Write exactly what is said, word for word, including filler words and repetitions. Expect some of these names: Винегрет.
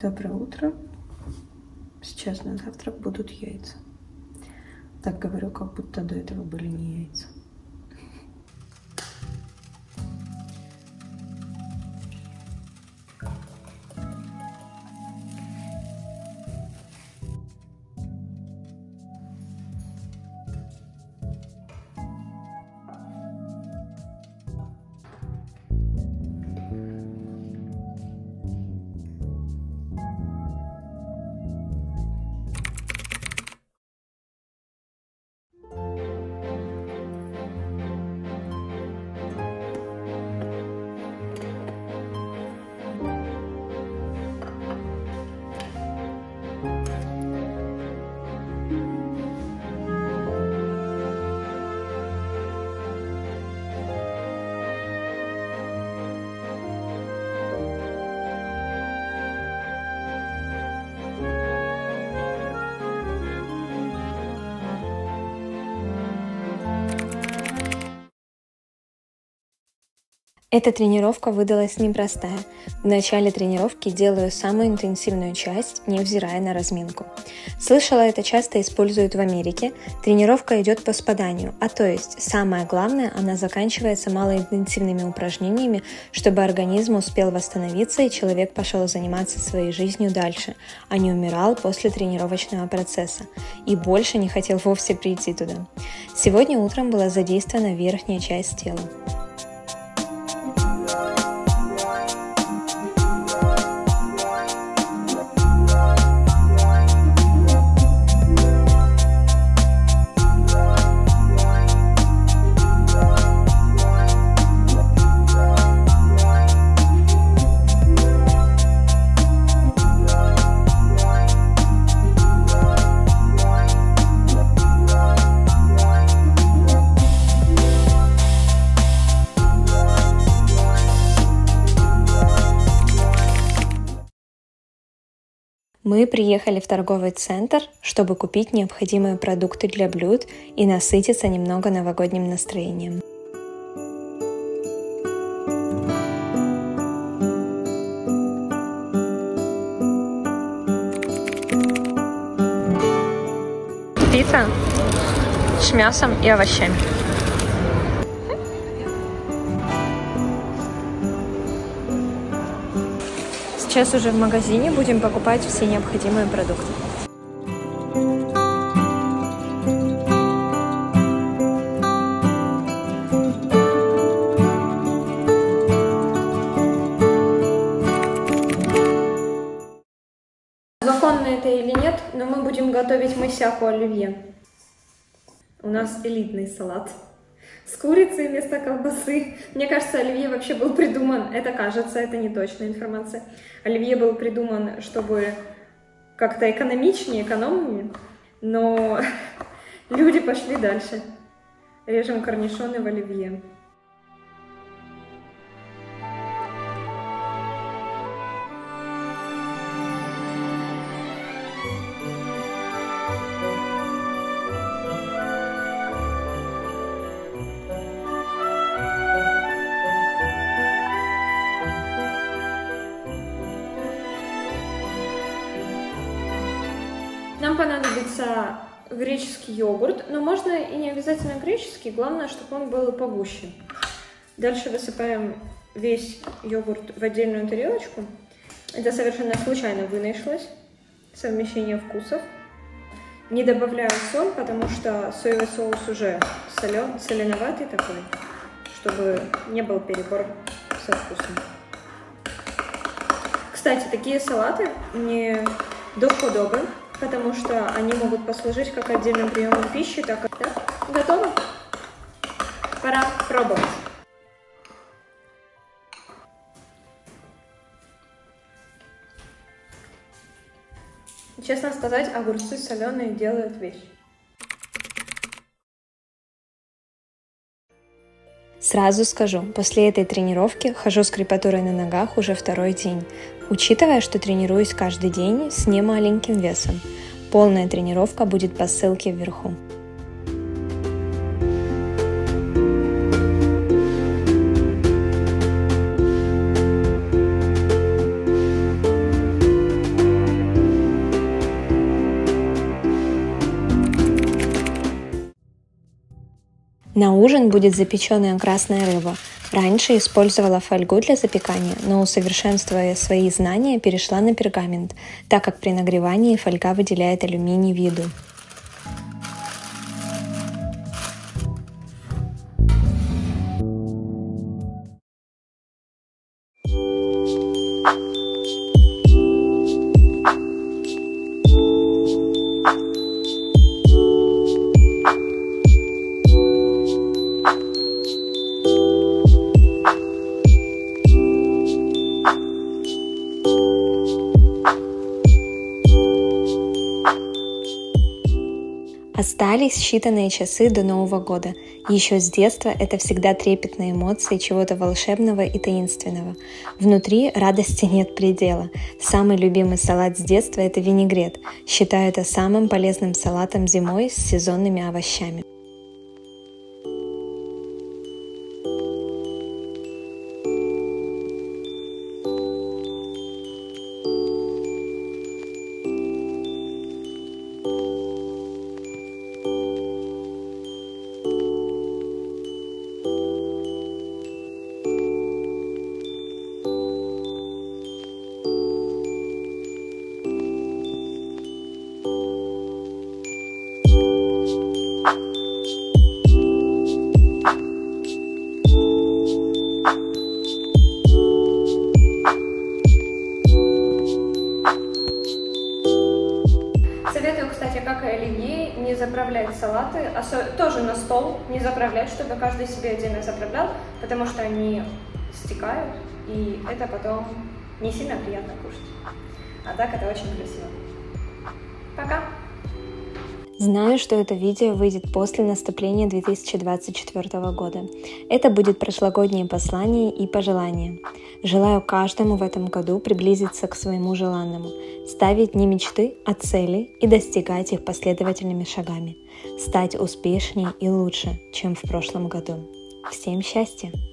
Доброе утро. Сейчас на завтрак будут яйца. Так говорю, как будто до этого были не яйца. Эта тренировка выдалась непростая. В начале тренировки делаю самую интенсивную часть, невзирая на разминку. Слышала, это часто используют в Америке. Тренировка идет по спаданию, а то есть, самое главное, она заканчивается малоинтенсивными упражнениями, чтобы организм успел восстановиться и человек пошел заниматься своей жизнью дальше, а не умирал после тренировочного процесса и больше не хотел вовсе прийти туда. Сегодня утром была задействована верхняя часть тела. Мы приехали в торговый центр, чтобы купить необходимые продукты для блюд и насытиться немного новогодним настроением. Пицца с мясом и овощами. Сейчас уже в магазине будем покупать все необходимые продукты. Законно это или нет, но мы будем готовить мысяку оливье. У нас элитный салат с курицей вместо колбасы. Мне кажется, оливье вообще был придуман, это кажется, это не точная информация. Оливье был придуман, чтобы как-то экономичнее, экономнее, но люди пошли дальше. Режем корнишоны в оливье. Нам понадобится греческий йогурт, но можно и не обязательно греческий, главное, чтобы он был погуще. Дальше высыпаем весь йогурт в отдельную тарелочку. Это совершенно случайно вынашлось, совмещение вкусов. Не добавляю соль, потому что соевый соус уже солен, соленоватый такой, чтобы не был перебор со вкусом. Кстати, такие салаты мне до подобы, потому что они могут послужить как отдельным приемом пищи, так как да? Готово. Пора пробовать. Честно сказать, огурцы соленые делают вещь. Сразу скажу, после этой тренировки хожу с крепатурой на ногах уже второй день, учитывая, что тренируюсь каждый день с немаленьким весом. Полная тренировка будет по ссылке вверху. На ужин будет запеченная красная рыба. Раньше использовала фольгу для запекания, но, усовершенствуя свои знания, перешла на пергамент, так как при нагревании фольга выделяет алюминий в еду. Остались считанные часы до Нового года. Еще с детства это всегда трепетные эмоции чего-то волшебного и таинственного. Внутри радости нет предела. Самый любимый салат с детства – это винегрет. Считаю это самым полезным салатом зимой с сезонными овощами. Советую, кстати, как и оливье, не заправлять салаты, тоже на стол не заправлять, чтобы каждый себе отдельно заправлял, потому что они стекают, и это потом не сильно приятно кушать. А так это очень красиво. Пока! Знаю, что это видео выйдет после наступления две тысячи двадцать четвёртого года. Это будет прошлогоднее послание и пожелание. Желаю каждому в этом году приблизиться к своему желанному, ставить не мечты, а цели и достигать их последовательными шагами, стать успешнее и лучше, чем в прошлом году. Всем счастья!